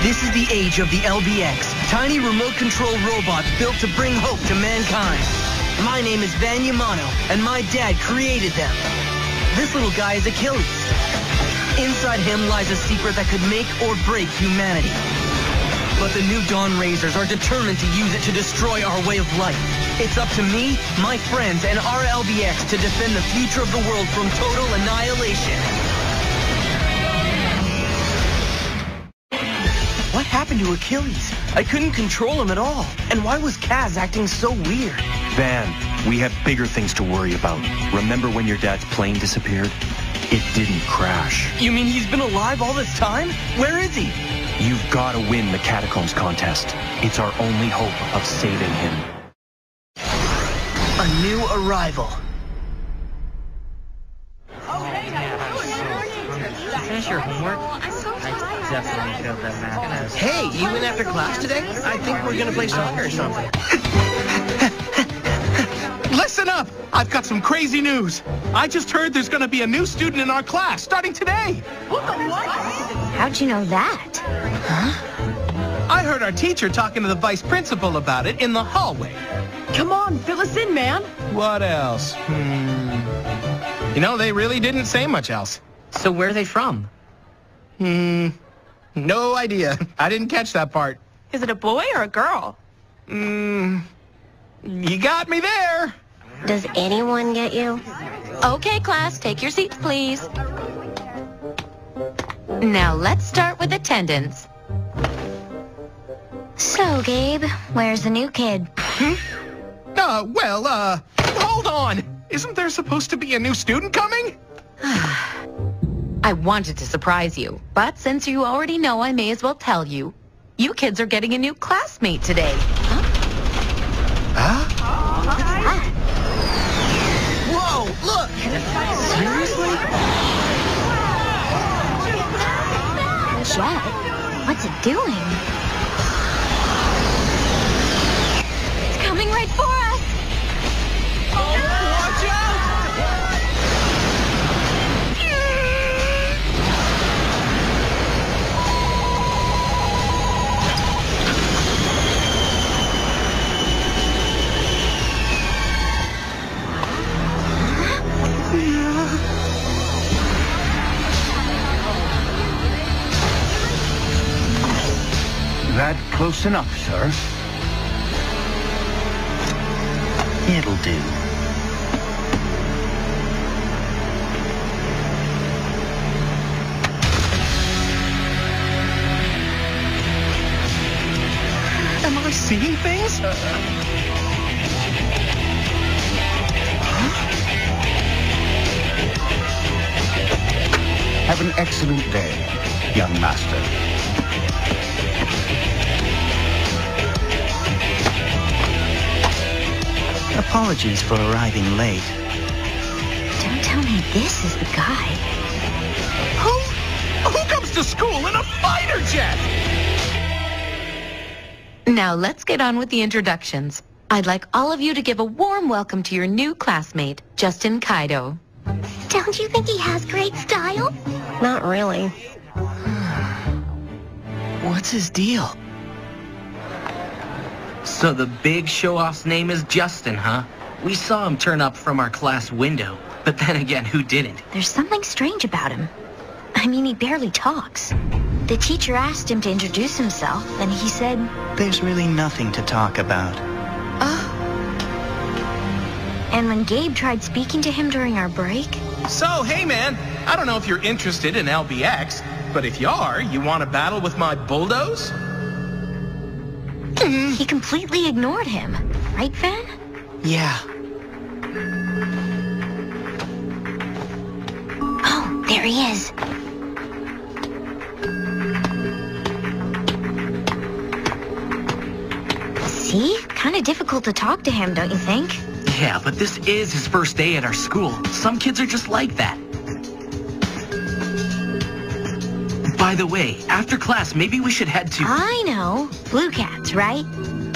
This is the age of the LBX, tiny remote-control robot built to bring hope to mankind. My name is Ban Yamano, and my dad created them. This little guy is Achilles. Inside him lies a secret that could make or break humanity. But the New Dawn Raisers are determined to use it to destroy our way of life. It's up to me, my friends, and our LBX to defend the future of the world from total annihilation. What happened to Achilles? I couldn't control him at all. And why was Kaz acting so weird? Van, we have bigger things to worry about. Remember when your dad's plane disappeared? It didn't crash. You mean he's been alive all this time? Where is he? You've got to win the Catacombs contest. It's our only hope of saving him. A new arrival. Oh, hey, how finish your homework? I'm so tired. I definitely killed that math. Hey, you in after class today? I think we're going to play soccer or something. Listen up! I've got some crazy news. I just heard there's going to be a new student in our class starting today. What the what? How'd you know that? Huh? I heard our teacher talking to the vice principal about it in the hallway. Come on, fill us in, man. What else? You know, they really didn't say much else. So where are they from? No idea. I didn't catch that part. Is it a boy or a girl? You got me there. Does anyone get you? Okay, class, take your seats, please. Now let's start with attendance. So, Gabe, where's the new kid? Hold on! Isn't there supposed to be a new student coming? I wanted to surprise you, but since you already know, I may as well tell you. You kids are getting a new classmate today. Huh? Huh? Whoa, look! Seriously? Jet, what's it doing? It's coming right for us! That close enough, sir. It'll do. Am I seeing things? Have an excellent day, young master. Apologies for arriving late. Don't tell me this is the guy. Who comes to school in a fighter jet? Now let's get on with the introductions. I'd like all of you to give a warm welcome to your new classmate, Justin Kaido. Don't you think he has great style? Not really. What's his deal? So the big show-off's name is Justin, huh? We saw him turn up from our class window, but then again, who didn't? There's something strange about him. I mean, he barely talks. The teacher asked him to introduce himself, and he said... There's really nothing to talk about. Oh. And when Gabe tried speaking to him during our break... So, hey man, I don't know if you're interested in LBX, but if you are, you want to battle with my bulldoze? He completely ignored him. Right, Van? Yeah. Oh, there he is. See? Kinda difficult to talk to him, don't you think? Yeah, but this is his first day at our school. Some kids are just like that. By the way, after class, maybe we should head to... I know. Blue Cats, right?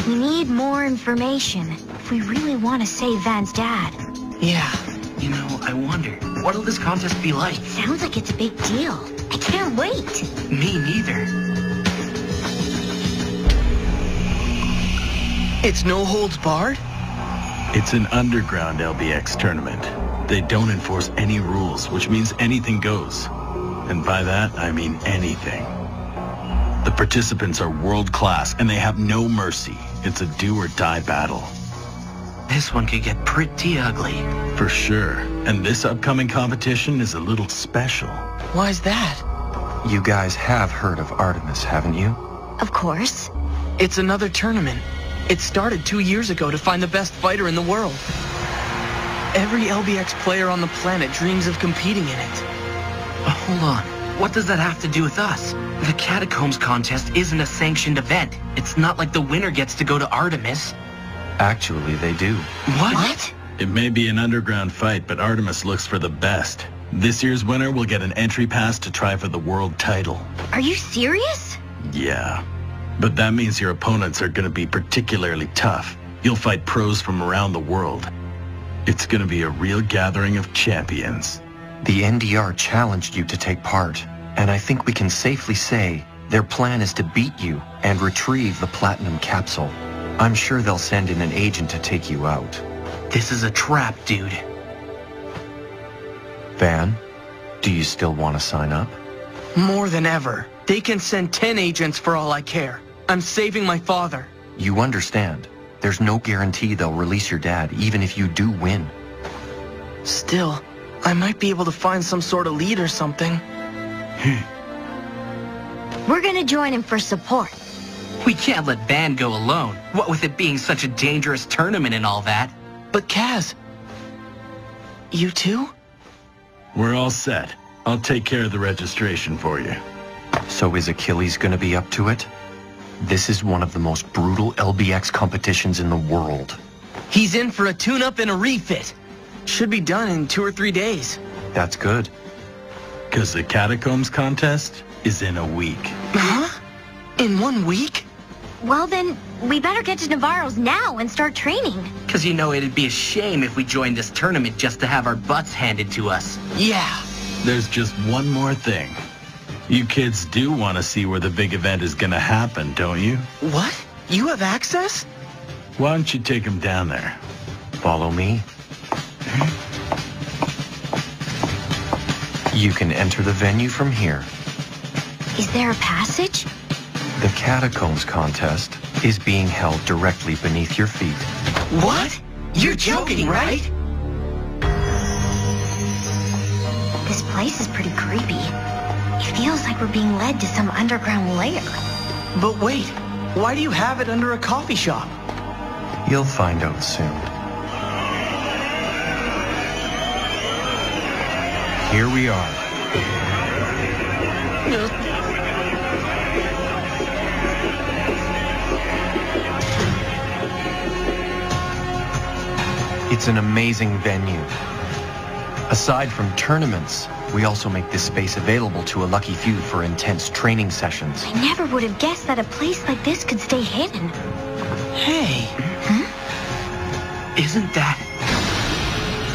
We need more information if we really want to save Van's dad. Yeah. You know, I wonder, what'll this contest be like? Sounds like it's a big deal. I can't wait. Me neither. It's no holds barred? It's an underground LBX tournament. They don't enforce any rules, which means anything goes. And by that, I mean anything. The participants are world-class, and they have no mercy. It's a do-or-die battle. This one could get pretty ugly. For sure. And this upcoming competition is a little special. Why's that? You guys have heard of Artemis, haven't you? Of course. It's another tournament. It started 2 years ago to find the best fighter in the world. Every LBX player on the planet dreams of competing in it. Hold on. What does that have to do with us? The Catacombs contest isn't a sanctioned event. It's not like the winner gets to go to Artemis. Actually, they do. What? It may be an underground fight, but Artemis looks for the best. This year's winner will get an entry pass to try for the world title. Are you serious? Yeah. But that means your opponents are going to be particularly tough. You'll fight pros from around the world. It's going to be a real gathering of champions. The NDR challenged you to take part, and I think we can safely say their plan is to beat you and retrieve the Platinum Capsule. I'm sure they'll send in an agent to take you out. This is a trap, dude. Ban, do you still want to sign up? More than ever. They can send 10 agents for all I care. I'm saving my father. You understand. There's no guarantee they'll release your dad, even if you do win. Still, I might be able to find some sort of lead or something. We're gonna join him for support. We can't let Ban go alone, what with it being such a dangerous tournament and all that. But Kaz, you too? We're all set. I'll take care of the registration for you. So is Achilles gonna be up to it? This is one of the most brutal LBX competitions in the world. He's in for a tune-up and a refit. Should be done in 2 or 3 days. That's good. 'Cause the Catacombs contest is in a week. Huh? In 1 week? Well then, we better get to Navarro's now and start training. 'Cause you know it'd be a shame if we joined this tournament just to have our butts handed to us. Yeah. There's just one more thing. You kids do want to see where the big event is gonna happen, don't you? What? You have access? Why don't you take him down there? Follow me. You can enter the venue from here. Is there a passage? The Catacombs contest is being held directly beneath your feet. What? You're joking, right? This place is pretty creepy. It feels like we're being led to some underground lair. But wait, why do you have it under a coffee shop? You'll find out soon. Here we are. It's an amazing venue. Aside from tournaments, we also make this space available to a lucky few for intense training sessions. I never would have guessed that a place like this could stay hidden. Hey. Huh? Isn't that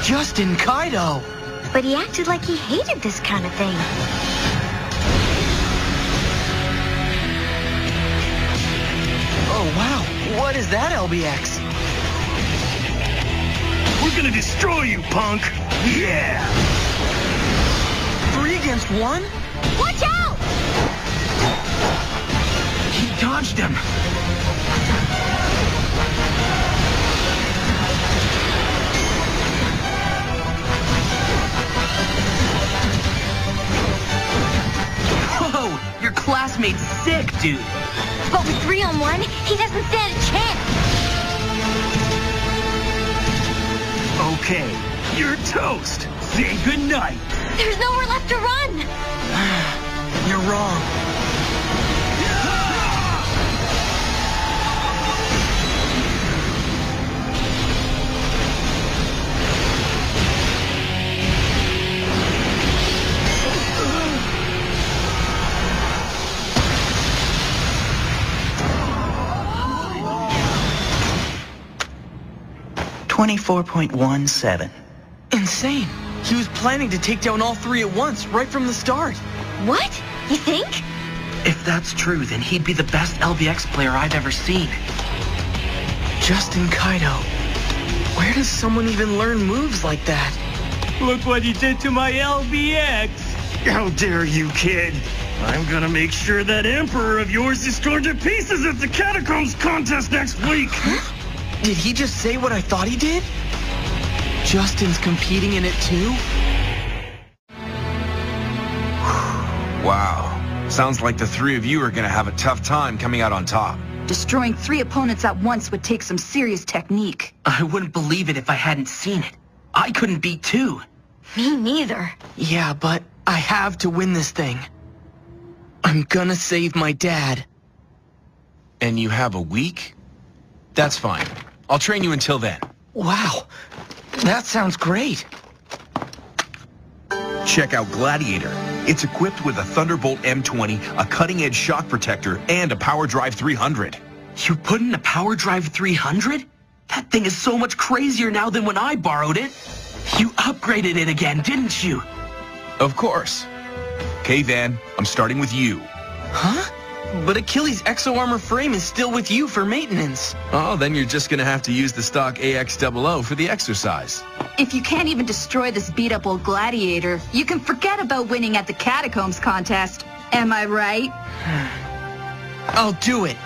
Justin Kaido? But he acted like he hated this kind of thing. Oh, wow. What is that, LBX? We're gonna destroy you, punk! Yeah! 3 against 1? Watch out! He dodged him. Whoa! Your classmate's sick, dude. But with 3 on 1, he doesn't stand a chance. Okay, you're toast. Say goodnight. There's nowhere left to run! You're wrong. Yeah. 24.17. Insane. He was planning to take down all 3 at once, right from the start. What? You think? If that's true, then he'd be the best LBX player I've ever seen. Justin Kaido. Where does someone even learn moves like that? Look what you did to my LBX! How dare you, kid! I'm gonna make sure that Emperor of yours is torn to pieces at the Catacombs contest next week! Huh? Did he just say what I thought he did? Justin's competing in it too? Wow. Sounds like the three of you are gonna have a tough time coming out on top. Destroying three opponents at once would take some serious technique. I wouldn't believe it if I hadn't seen it. I couldn't beat two. Me neither. Yeah, but I have to win this thing. I'm gonna save my dad. And you have a week? That's fine. I'll train you until then. Wow, that sounds great. Check out Gladiator. It's equipped with a Thunderbolt M20, a cutting-edge shock protector, and a Power Drive 300. You put in a Power Drive 300? That thing is so much crazier now than when I borrowed it. You upgraded it again, didn't you? Of course. Okay, Van, I'm starting with you. Huh? But Achilles' exo-armor frame is still with you for maintenance. Oh, then you're just gonna have to use the stock AX00 for the exercise. If you can't even destroy this beat-up old gladiator, you can forget about winning at the Catacombs contest. Am I right? I'll do it.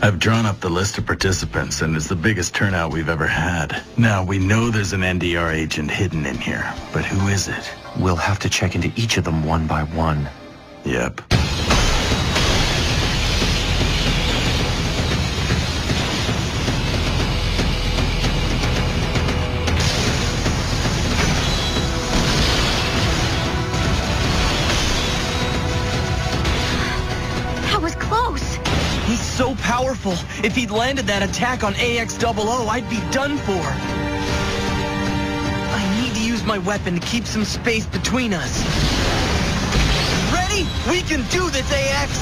I've drawn up the list of participants, and it's the biggest turnout we've ever had. Now, we know there's an NDR agent hidden in here, but who is it? We'll have to check into each of them one by one. Yep. So powerful. If he'd landed that attack on AX00, I'd be done for. I need to use my weapon to keep some space between us. Ready? We can do this, AX!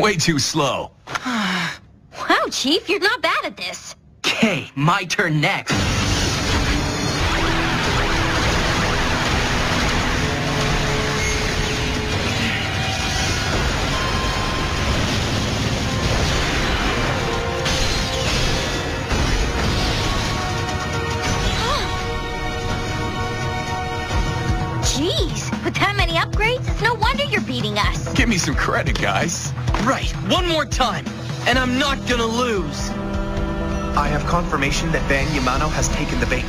Way too slow. Wow, Chief, you're not bad at this. Okay, my turn next. Jeez, with that many upgrades, it's no wonder you're beating us. Give me some credit, guys. Right, one more time. And I'm not gonna lose! I have confirmation that Ban Yamano has taken the bait.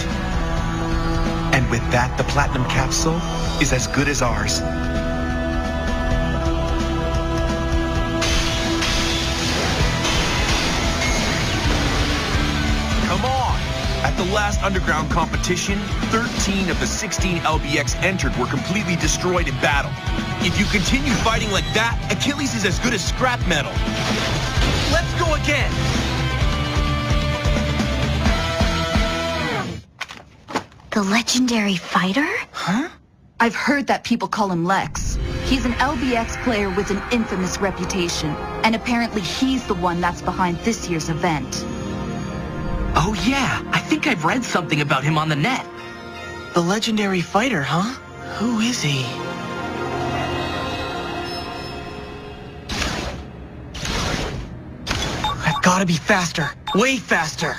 And with that, the Platinum Capsule is as good as ours. Come on! At the last underground competition, 13 of the 16 LBX entered were completely destroyed in battle. If you continue fighting like that, Achilles is as good as scrap metal. Let's go again! The legendary fighter? Huh? I've heard that people call him Lex. He's an LBX player with an infamous reputation, and apparently he's the one that's behind this year's event. Oh yeah, I think I've read something about him on the net. The legendary fighter, huh? Who is he? Gotta be faster. Way faster.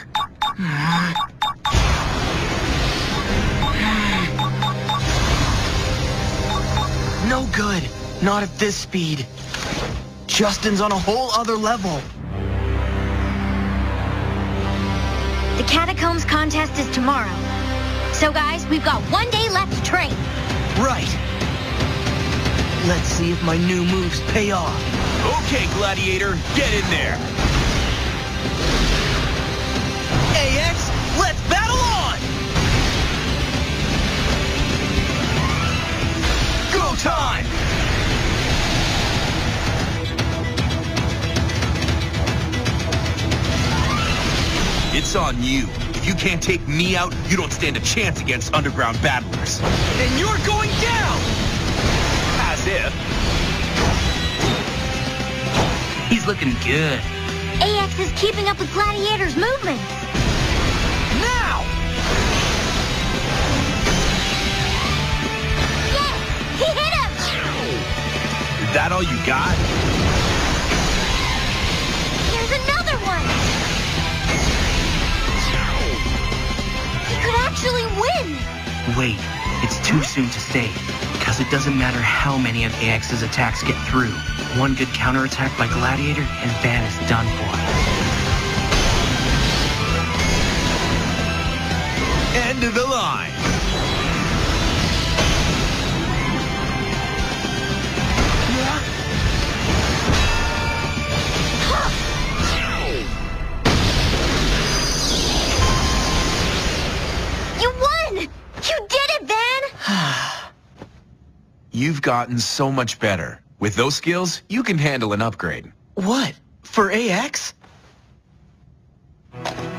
No good. Not at this speed. Justin's on a whole other level. The Catacombs contest is tomorrow. So guys, we've got one day left to train. Right. Let's see if my new moves pay off. Okay, Gladiator, get in there. AX, let's battle on! Go time! It's on you. If you can't take me out, you don't stand a chance against underground battlers. And you're going down! As if. He's looking good. AX is keeping up with Gladiator's movements. Now! Yes! He hit him! Is that all you got? Here's another one! He could actually win! Wait, it's too soon to say, because it doesn't matter how many of AX's attacks get through. One good counterattack by Gladiator, and Ban is done for. End of the line. Yeah. Huh. You won! You did it, Ban! You've gotten so much better. With those skills, you can handle an upgrade. What? For AX?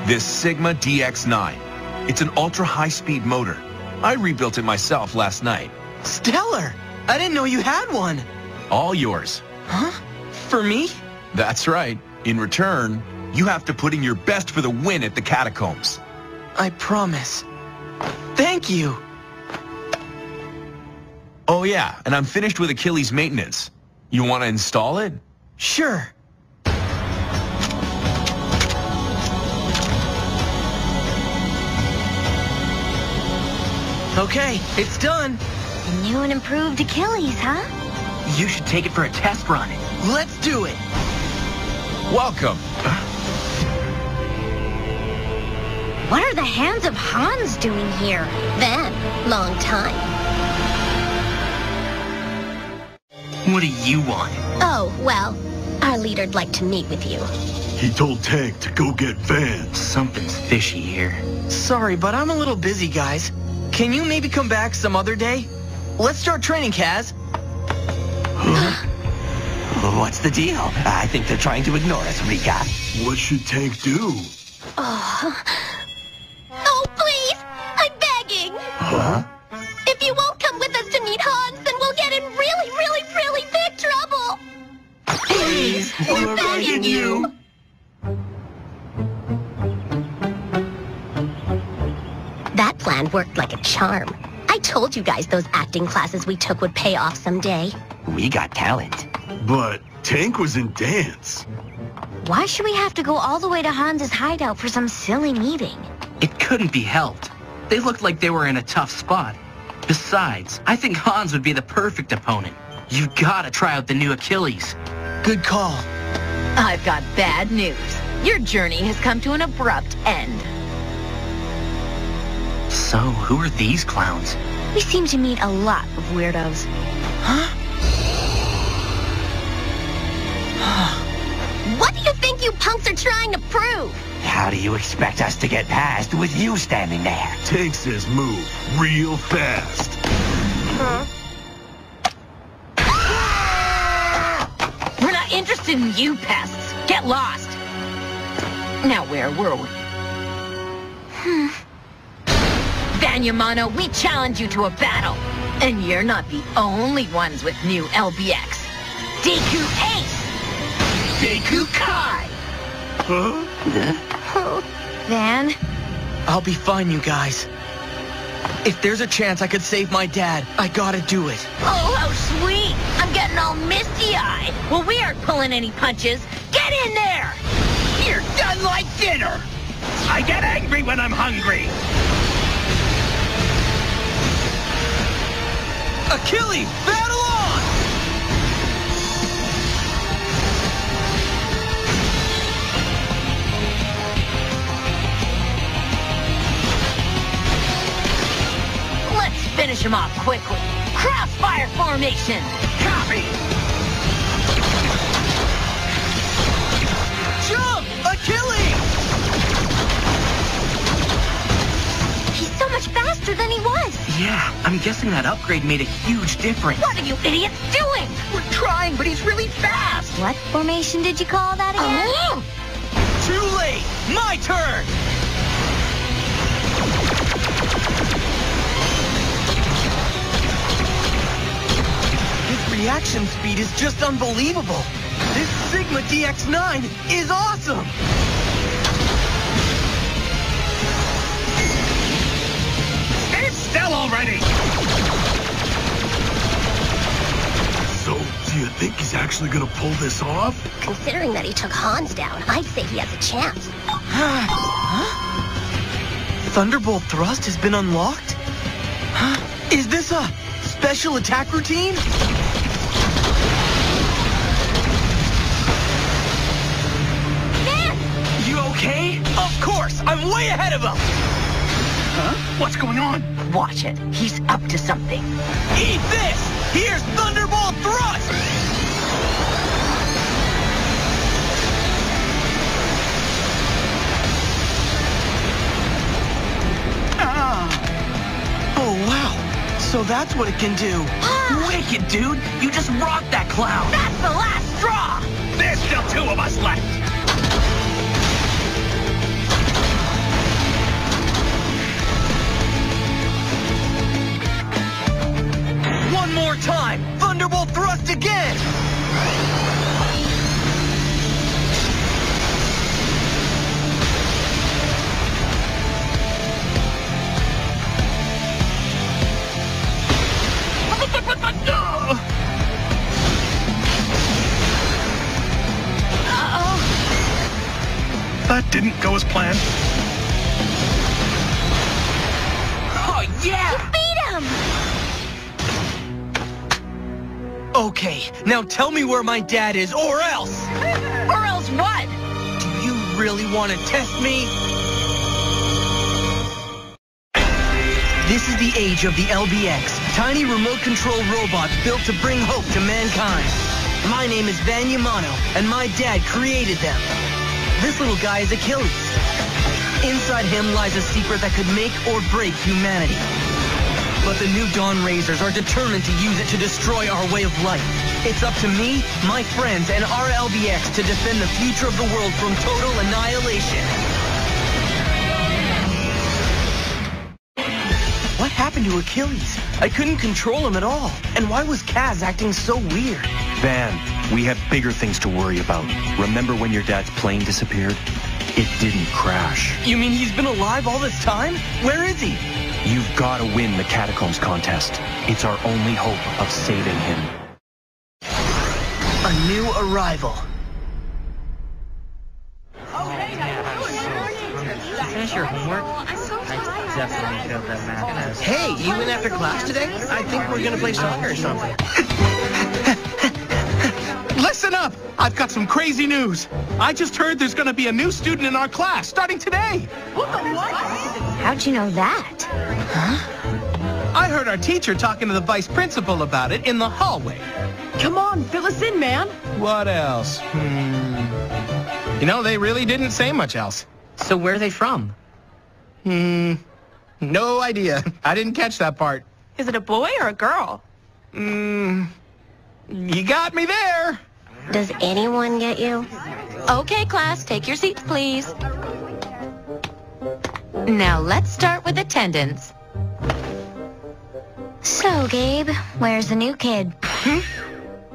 This Sigma DX9. It's an ultra-high-speed motor. I rebuilt it myself last night. Stellar! I didn't know you had one. All yours. Huh? For me? That's right. In return, you have to put in your best for the win at the Catacombs. I promise. Thank you. Oh yeah, and I'm finished with Achilles' maintenance. You want to install it? Sure. Okay, it's done. A new and improved Achilles, huh? You should take it for a test run. Let's do it. Welcome. What are the hands of Hans doing here? Then, long time. What do you want? Oh, well, our leader'd like to meet with you. He told Tank to go get Van. Something's fishy here. Sorry, but I'm a little busy, guys. Can you maybe come back some other day? Let's start training, Kaz. Huh? What's the deal? I think they're trying to ignore us, Rika. What should Tank do? Oh, oh please! I'm begging! Huh? If you won't come with us to meet Hans, then we'll get in really big trouble! Please! We're begging you! That plan worked like a charm. I told you guys those acting classes we took would pay off someday. We got talent. But Tank was in dance. Why should we have to go all the way to Hans's hideout for some silly meeting? It couldn't be helped. They looked like they were in a tough spot. Besides, I think Hans would be the perfect opponent. You gotta try out the new Achilles. Good call. I've got bad news. Your journey has come to an abrupt end. So, who are these clowns? We seem to meet a lot of weirdos. Huh? What do you think you punks are trying to prove? How do you expect us to get past with you standing there? Takes his move real fast. Huh? We're not interested in you pests. Get lost. Now where were we? Ban Yamano, we challenge you to a battle. And you're not the only ones with new LBX. Deku Ace! Deku Kai! Huh? Oh, Van? I'll be fine, you guys. If there's a chance I could save my dad, I gotta do it. Oh, how sweet! I'm getting all misty-eyed. Well, we aren't pulling any punches. Get in there! You're done like dinner! I get angry when I'm hungry! Achilles, battle on! Finish him off quickly. Crossfire formation. Copy. Jump, Achilles! He's so much faster than he was. Yeah, I'm guessing that upgrade made a huge difference. What are you idiots doing? We're trying, but he's really fast. What formation did you call that again? Oh. Too late. My turn. reaction speed is just unbelievable. This Sigma DX9 is awesome! Stay still already! So, do you think he's actually gonna pull this off? Considering that he took Hans down, I'd say he has a chance. Huh? Thunderbolt Thrust has been unlocked? Huh? Is this a special attack routine? Man! You okay? Of course! I'm way ahead of him! Huh? What's going on? Watch it. He's up to something. Eat this! Here's Thunderbolt Thrust! Ah! Oh, wow! So that's what it can do. Wicked, dude! You just rocked that clown! That's the last straw! There's still two of us left! One more time! Thunderbolt Thrust again! That didn't go as planned. Oh, yeah! You beat him! Okay, now tell me where my dad is, or else! Or else what? Do you really want to test me? This is the age of the LBX, tiny remote-controlled robot built to bring hope to mankind. My name is Ban Yamano, and my dad created them. This little guy is Achilles. Inside him lies a secret that could make or break humanity. But the New Dawn Raisers are determined to use it to destroy our way of life. It's up to me, my friends, and our LBX to defend the future of the world from total annihilation. What happened to Achilles? I couldn't control him at all. And why was Kaz acting so weird? Van, we have bigger things to worry about. Remember when your dad's plane disappeared? It didn't crash. You mean he's been alive all this time? Where is he? You've got to win the Catacombs contest. It's our only hope of saving him. A new arrival. Oh, hey, how you finish your homework? I'm so tired. I definitely failed that math test. Hey, you in after class today? I think we're going to play soccer or something. Listen up! I've got some crazy news. I just heard there's gonna be a new student in our class starting today. What the what? How'd you know that? Huh? I heard our teacher talking to the vice principal about it in the hallway. Come on, fill us in, man. What else? You know, they really didn't say much else. So where are they from? No idea. I didn't catch that part. Is it a boy or a girl? You got me there. Does anyone get you? Okay, class, take your seats, please. Now let's start with attendance. So, Gabe, where's the new kid?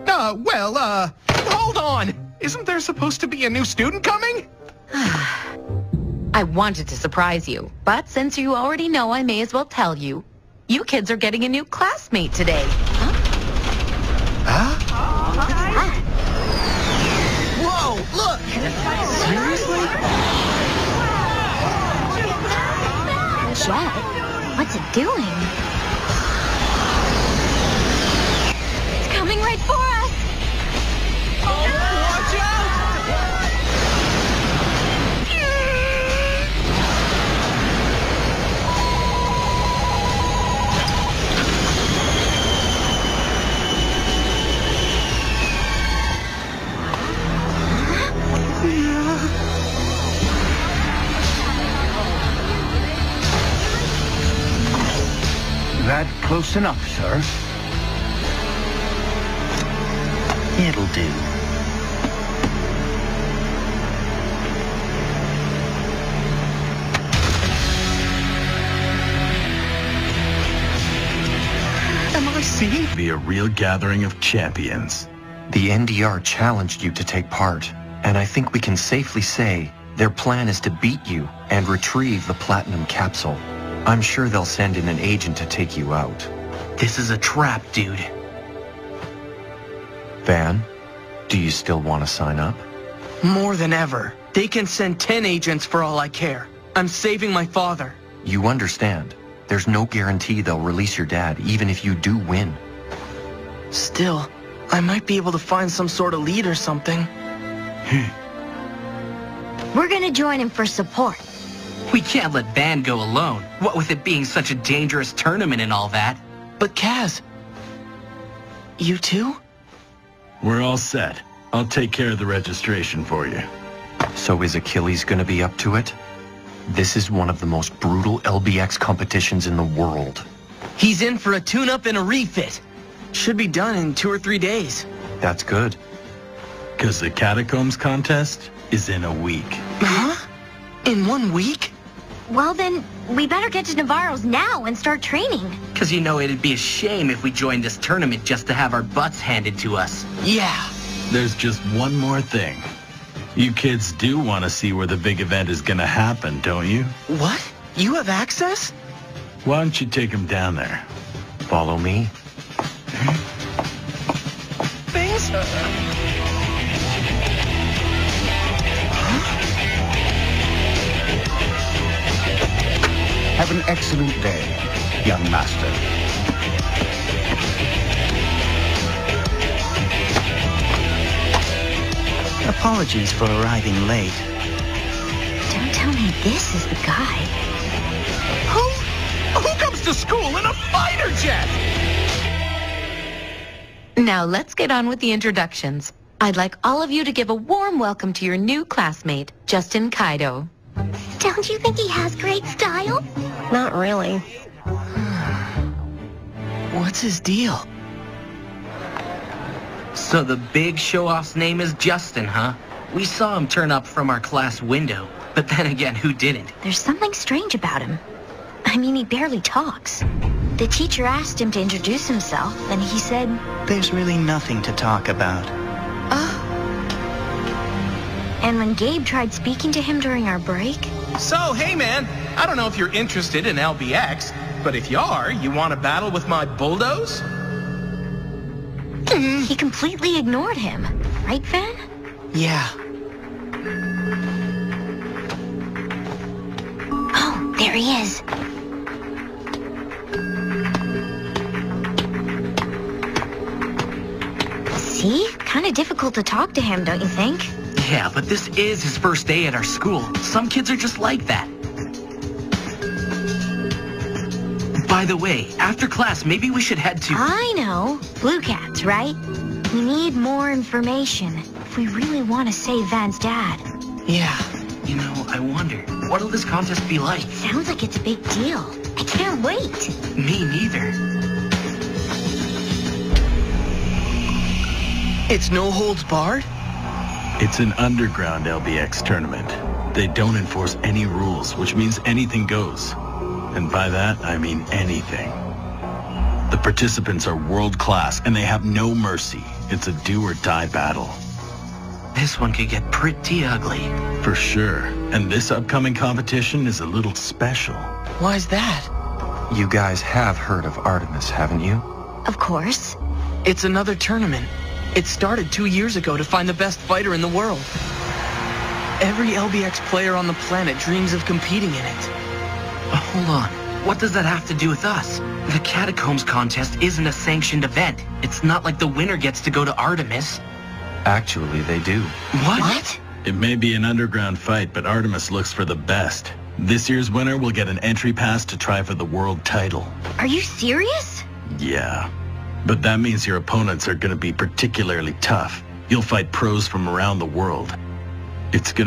Hold on! Isn't there supposed to be a new student coming? I wanted to surprise you, but since you already know, I may as well tell you. You kids are getting a new classmate today. Huh? Whoa, look! Seriously? Jet, what's it doing? It's coming right for us! Oh, watch That close enough, sir. It'll do. Am I See? Be a real gathering of champions. The NDR challenged you to take part, and I think we can safely say their plan is to beat you and retrieve the Platinum Capsule. I'm sure they'll send in an agent to take you out. This is a trap, dude. Ban, do you still want to sign up? More than ever. They can send 10 agents for all I care. I'm saving my father. You understand. There's no guarantee they'll release your dad, even if you do win. Still, I might be able to find some sort of lead or something. We're gonna join him for support. We can't let Ban go alone, what with it being such a dangerous tournament and all that. But Kaz... you too? We're all set. I'll take care of the registration for you. So is Achilles gonna be up to it? This is one of the most brutal LBX competitions in the world. He's in for a tune-up and a refit. Should be done in 2 or 3 days. That's good. 'Cause the Catacombs contest is in a week. Huh? In 1 week? Well then, we better get to Navarro's now and start training. 'Cause you know it'd be a shame if we joined this tournament just to have our butts handed to us. Yeah. There's just one more thing. You kids do want to see where the big event is gonna happen, don't you? What? You have access? Why don't you take him down there? Follow me. Thanks. Have an excellent day, young master. Apologies for arriving late. Don't tell me this is the guy. Who comes to school in a fighter jet? Now let's get on with the introductions. I'd like all of you to give a warm welcome to your new classmate, Justin Kaido. Don't you think he has great style? Not really. What's his deal? So the big show-off's name is Justin, huh? We saw him turn up from our class window, but then again, who didn't? There's something strange about him. I mean, he barely talks. The teacher asked him to introduce himself, and he said... there's really nothing to talk about. Oh. And when Gabe tried speaking to him during our break... So, hey man, I don't know if you're interested in LBX, but if you are, you want to battle with my bulldoze? He completely ignored him. Right, Van? Yeah. Oh, there he is. See? Kinda difficult to talk to him, don't you think? Yeah, but this is his first day at our school. Some kids are just like that. By the way, after class, maybe we should head to... I know. Blue Cats, right? We need more information if we really want to save Van's dad. Yeah. You know, I wonder, what'll this contest be like? It sounds like it's a big deal. I can't wait. Me neither. It's no holds barred? It's an underground LBX tournament. They don't enforce any rules, which means anything goes. And by that, I mean anything. The participants are world-class, and they have no mercy. It's a do-or-die battle. This one could get pretty ugly. For sure. And this upcoming competition is a little special. Why's that? You guys have heard of Artemis, haven't you? Of course. It's another tournament. It started 2 years ago to find the best fighter in the world. Every LBX player on the planet dreams of competing in it. Hold on. What does that have to do with us? The Catacombs contest isn't a sanctioned event. It's not like the winner gets to go to Artemis. Actually, they do. What? It may be an underground fight, but Artemis looks for the best. This year's winner will get an entry pass to try for the world title. Are you serious? Yeah. But that means your opponents are going to be particularly tough. You'll fight pros from around the world. It's going to